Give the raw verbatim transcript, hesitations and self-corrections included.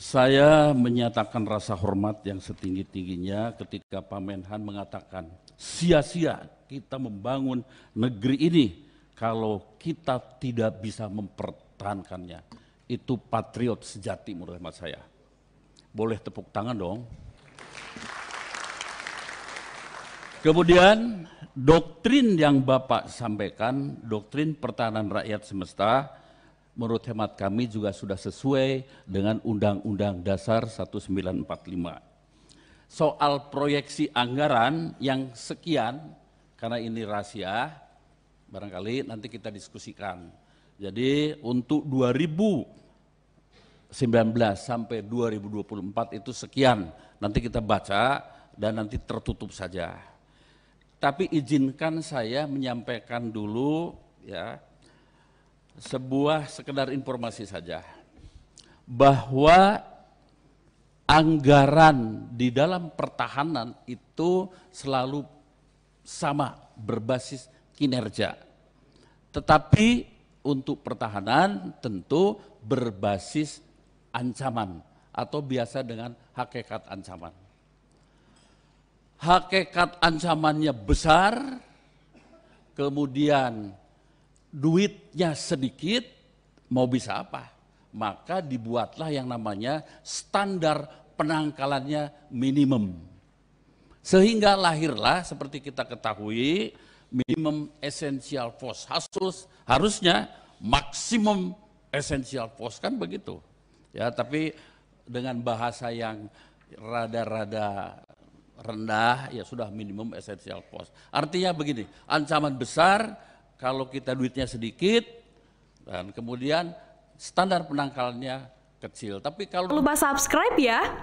Saya menyatakan rasa hormat yang setinggi-tingginya ketika Pak Menhan mengatakan sia-sia kita membangun negeri ini kalau kita tidak bisa mempertahankannya. Itu patriot sejati menurut hemat saya. Boleh tepuk tangan dong. Kemudian doktrin yang Bapak sampaikan, doktrin pertahanan rakyat semesta, menurut hemat kami juga sudah sesuai dengan Undang-Undang Dasar seribu sembilan ratus empat puluh lima. Soal proyeksi anggaran yang sekian, karena ini rahasia, barangkali nanti kita diskusikan. Jadi untuk dua ribu sembilan belas sampai dua ribu dua puluh empat itu sekian, nanti kita baca dan nanti tertutup saja. Tapi izinkan saya menyampaikan dulu ya, sebuah sekedar informasi saja bahwa anggaran di dalam pertahanan itu selalu sama berbasis kinerja, tetapi untuk pertahanan tentu berbasis ancaman atau biasa dengan hakikat ancaman. Hakikat ancamannya besar, kemudian duitnya sedikit, mau bisa apa? Maka dibuatlah yang namanya standar penangkalannya minimum. Sehingga lahirlah seperti kita ketahui minimum essential force, hasus, harusnya maksimum essential force, kan begitu. Ya, tapi dengan bahasa yang rada-rada rendah ya sudah minimum essential force. Artinya begini, ancaman besar kalau kita duitnya sedikit dan kemudian standar penangkalannya kecil. Tapi kalau lupa subscribe ya.